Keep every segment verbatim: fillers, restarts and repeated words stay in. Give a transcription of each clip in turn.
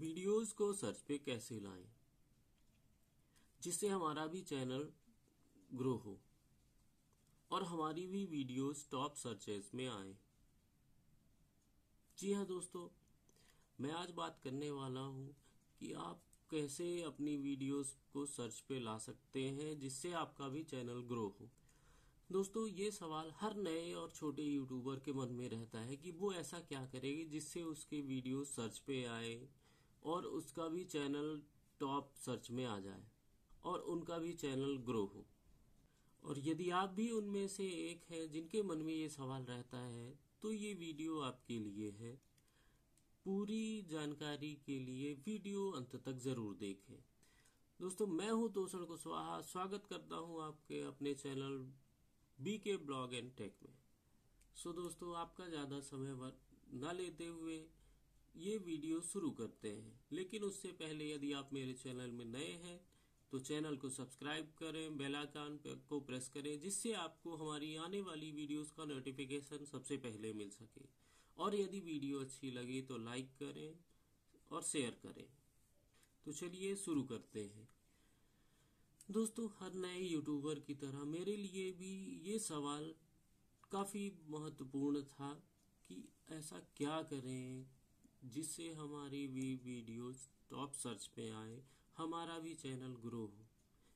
Videos को search पे कैसे लाएं जिससे हमारा भी चैनल ग्रो हो और हमारी भी वीडियोस टॉप सर्चेस में आए। जी हाँ दोस्तों, मैं आज बात करने वाला हूँ कि आप कैसे अपनी वीडियोस को सर्च पे ला सकते हैं जिससे आपका भी चैनल ग्रो हो। दोस्तों, ये सवाल हर नए और छोटे यूट्यूबर के मन में रहता है कि वो ऐसा क्या करेगी जिससे उसकी वीडियो सर्च पे आए और उसका भी चैनल टॉप सर्च में आ जाए और उनका भी चैनल ग्रो हो। और यदि आप भी उनमें से एक हैं जिनके मन में ये सवाल रहता है तो ये वीडियो आपके लिए है। पूरी जानकारी के लिए वीडियो अंत तक जरूर देखें। दोस्तों, मैं हूं तोषण कुशवाहा, स्वागत करता हूं आपके अपने channel BK blog and tech में। सो दोस्तों, आपका ज्यादा समय ना लेते हुए ये वीडियो शुरू करते हैं, लेकिन उससे पहले यदि आप मेरे चैनल में नए हैं तो चैनल को सब्सक्राइब करें, बेल आइकन को प्रेस करें जिससे आपको हमारी आने वाली वीडियोस का नोटिफिकेशन सबसे पहले मिल सके। और यदि वीडियो अच्छी लगी तो लाइक करें और शेयर करें। तो चलिए शुरू करते हैं। दोस्तों, हर नए यूट्यूबर की तरह मेरे लिए भी ये सवाल काफी महत्वपूर्ण था कि ऐसा क्या करें जिससे हमारी भी वीडियोस टॉप सर्च पे आए, हमारा भी चैनल ग्रो हो,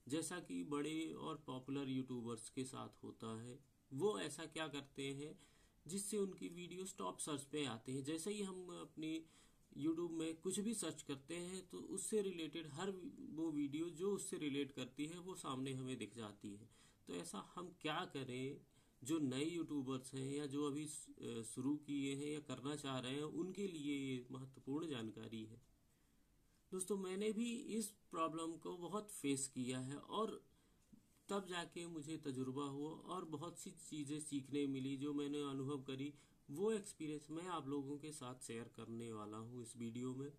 जैसा कि बड़े और पॉपुलर यूट्यूबर्स के साथ होता है। वो ऐसा क्या करते हैं जिससे उनकी वीडियोस टॉप सर्च पे आते हैं। जैसे ही हम अपनी यूट्यूब में कुछ भी सर्च करते हैं तो उससे रिलेटेड हर वो वीडियो जो उससे रिलेट करती है वो सामने हमें दिख जाती है। तो ऐसा हम क्या करें जो नए यूट्यूबर्स हैं या जो अभी शुरू किए हैं या करना चाह रहे हैं, उनके लिए ये महत्वपूर्ण जानकारी है। दोस्तों, मैंने भी इस प्रॉब्लम को बहुत फेस किया है और तब जाके मुझे तजुर्बा हुआ और बहुत सी चीज़ें सीखने मिली जो मैंने अनुभव करी। वो एक्सपीरियंस मैं आप लोगों के साथ शेयर करने वाला हूँ इस वीडियो में,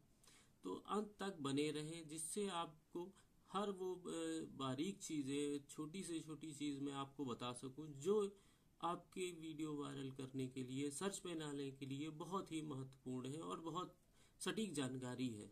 तो अंत तक बने रहें जिससे आपको हर वो बारीक चीज़ें, छोटी से छोटी चीज़ मैं आपको बता सकूँ जो आपके वीडियो वायरल करने के लिए, सर्च पे डालने के लिए बहुत ही महत्वपूर्ण है और बहुत सटीक जानकारी है।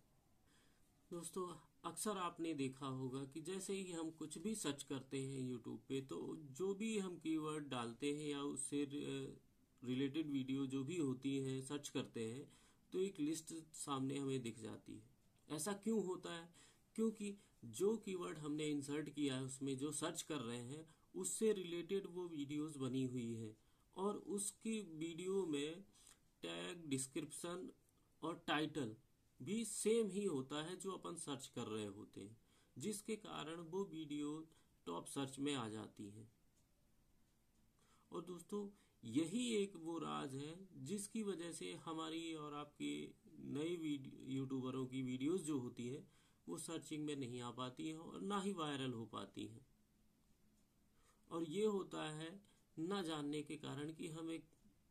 दोस्तों, अक्सर आपने देखा होगा कि जैसे ही हम कुछ भी सर्च करते हैं यूट्यूब पे तो जो भी हम कीवर्ड डालते हैं या उससे रिलेटेड वीडियो जो भी होती है सर्च करते हैं तो एक लिस्ट सामने हमें दिख जाती है। ऐसा क्यों होता है? क्योंकि जो कीवर्ड हमने इंसर्ट किया है उसमें जो सर्च कर रहे हैं उससे रिलेटेड वो वीडियोस बनी हुई है और उसकी वीडियो में टैग, डिस्क्रिप्शन और टाइटल भी सेम ही होता है जो अपन सर्च कर रहे होते हैं, जिसके कारण वो वीडियो टॉप सर्च में आ जाती है। और दोस्तों, यही एक वो राज है जिसकी वजह से हमारी और आपकी नई यूट्यूबरों की वीडियोस जो होती है वो सर्चिंग में नहीं आ पाती है और ना ही वायरल हो पाती है। और ये होता है ना जानने के कारण कि हमें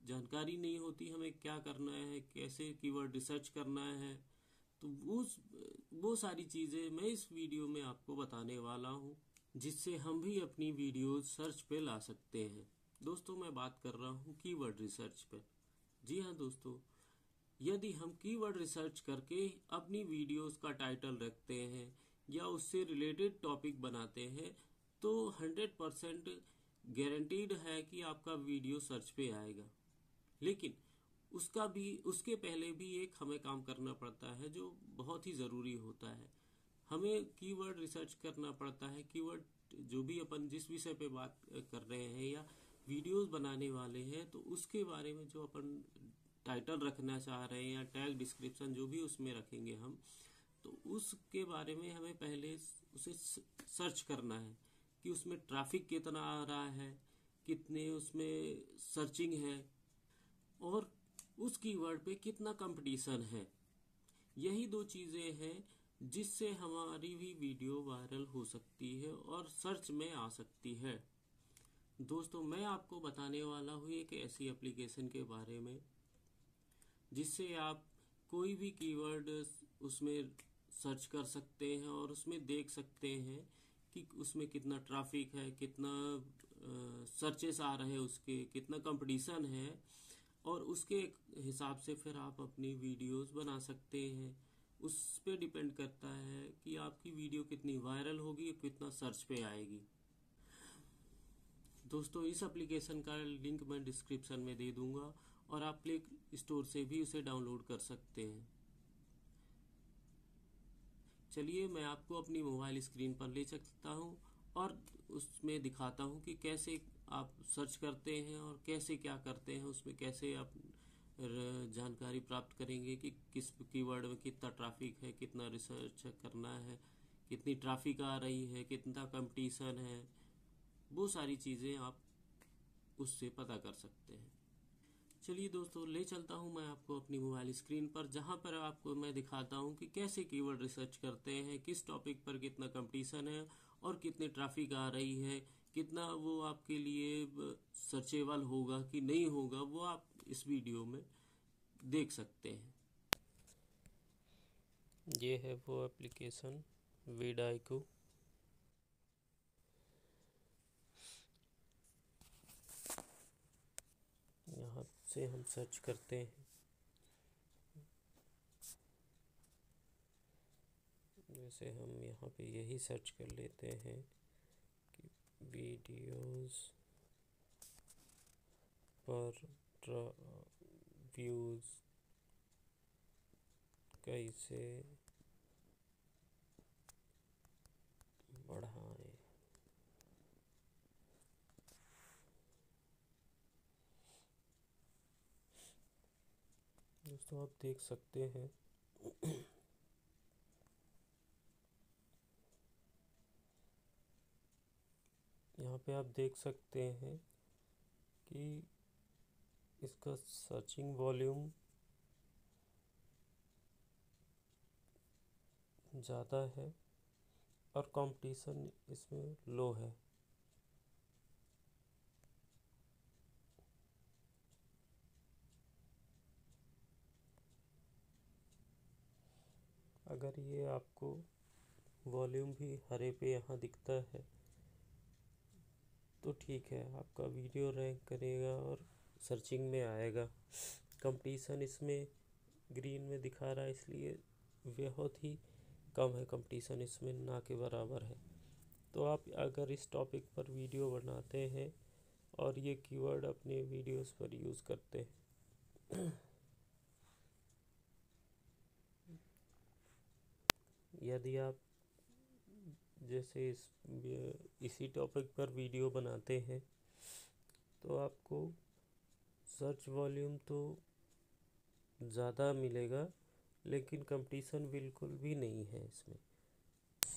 जानकारी नहीं होती हमें क्या करना है, कैसे कीवर्ड रिसर्च करना है। तो वो वो सारी चीज़ें मैं इस वीडियो में आपको बताने वाला हूँ जिससे हम भी अपनी वीडियो सर्च पे ला सकते हैं। दोस्तों, मैं बात कर रहा हूँ कीवर्ड रिसर्च पे। जी हाँ दोस्तों, यदि हम कीवर्ड रिसर्च करके अपनी वीडियोस का टाइटल रखते हैं या उससे रिलेटेड टॉपिक बनाते हैं तो हंड्रेड परसेंट गारंटीड है कि आपका वीडियो सर्च पे आएगा। लेकिन उसका भी उसके पहले भी एक हमें काम करना पड़ता है जो बहुत ही ज़रूरी होता है। हमें कीवर्ड रिसर्च करना पड़ता है। कीवर्ड जो भी अपन जिस विषय पे बात कर रहे हैं या वीडियोस बनाने वाले हैं तो उसके बारे में जो अपन टाइटल रखना चाह रहे हैं या टैग, डिस्क्रिप्शन जो भी उसमें रखेंगे हम, तो उसके बारे में हमें पहले उसे सर्च करना है कि उसमें ट्रैफिक कितना आ रहा है, कितने उसमें सर्चिंग है और उस कीवर्ड पे कितना कंपटीशन है। यही दो चीज़ें हैं जिससे हमारी भी वीडियो वायरल हो सकती है और सर्च में आ सकती है। दोस्तों, मैं आपको बताने वाला हूँ एक ऐसी एप्लीकेशन के बारे में जिससे आप कोई भी कीवर्ड उसमें सर्च कर सकते हैं और उसमें देख सकते हैं कि उसमें कितना ट्रैफिक है, कितना सर्चेस आ रहे हैं, उसके कितना कंपटीशन है और उसके हिसाब से फिर आप अपनी वीडियोस बना सकते हैं उस पे डिपेंड करता है कि आपकी वीडियो कितनी वायरल होगी, कितना सर्च पे आएगी। दोस्तों, इस एप्लीकेशन का लिंक मैं डिस्क्रिप्शन में दे दूंगा और आप प्ले स्टोर से भी उसे डाउनलोड कर सकते हैं। चलिए मैं आपको अपनी मोबाइल स्क्रीन पर ले सकता हूं और उसमें दिखाता हूं कि कैसे आप सर्च करते हैं और कैसे क्या करते हैं, उसमें कैसे आप जानकारी प्राप्त करेंगे कि किस कीवर्ड में कितना ट्रैफिक है, कितना रिसर्च करना है, कितनी ट्रैफिक आ रही है, कितना कंपटीशन है, वो सारी चीजें आप उससे पता कर सकते हैं। चलिए दोस्तों, ले चलता हूं मैं आपको अपनी मोबाइल स्क्रीन पर, जहां पर आपको मैं दिखाता हूं कि कैसे कीवर्ड रिसर्च करते हैं, किस टॉपिक पर कितना कंपटीशन है और कितनी ट्रैफिक आ रही है, कितना वो आपके लिए सर्चेबल होगा कि नहीं होगा, वो आप इस वीडियो में देख सकते हैं। ये है वो एप्लीकेशन वीडाइको। यहाँ से हम सर्च करते हैं, जैसे हम यहाँ पे यही सर्च कर लेते हैं कि वीडियोज़ पर व्यूज़ कैसे बढ़ाएं। दोस्तों, आप देख सकते हैं यहाँ पे आप देख सकते हैं कि इसका सर्चिंग वॉल्यूम ज़्यादा है और कंपटीशन इसमें लो है। अगर ये आपको वॉल्यूम भी हरे पे यहाँ दिखता है तो ठीक है, आपका वीडियो रैंक करेगा और सर्चिंग में आएगा। कंपटीशन इसमें ग्रीन में दिखा रहा है, इसलिए बहुत ही कम है कंपटीशन, इसमें ना के बराबर है। तो आप अगर इस टॉपिक पर वीडियो बनाते हैं और ये कीवर्ड अपने वीडियोस पर यूज़ करते हैं, यदि आप जैसे इस इसी टॉपिक पर वीडियो बनाते हैं तो आपको सर्च वॉल्यूम तो ज़्यादा मिलेगा, लेकिन कंपटीशन बिल्कुल भी नहीं है इसमें।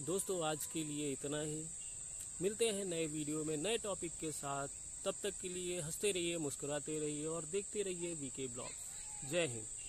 दोस्तों, आज के लिए इतना ही। मिलते हैं नए वीडियो में नए टॉपिक के साथ। तब तक के लिए हंसते रहिए, मुस्कुराते रहिए और देखते रहिए बीके ब्लॉग। जय हिंद।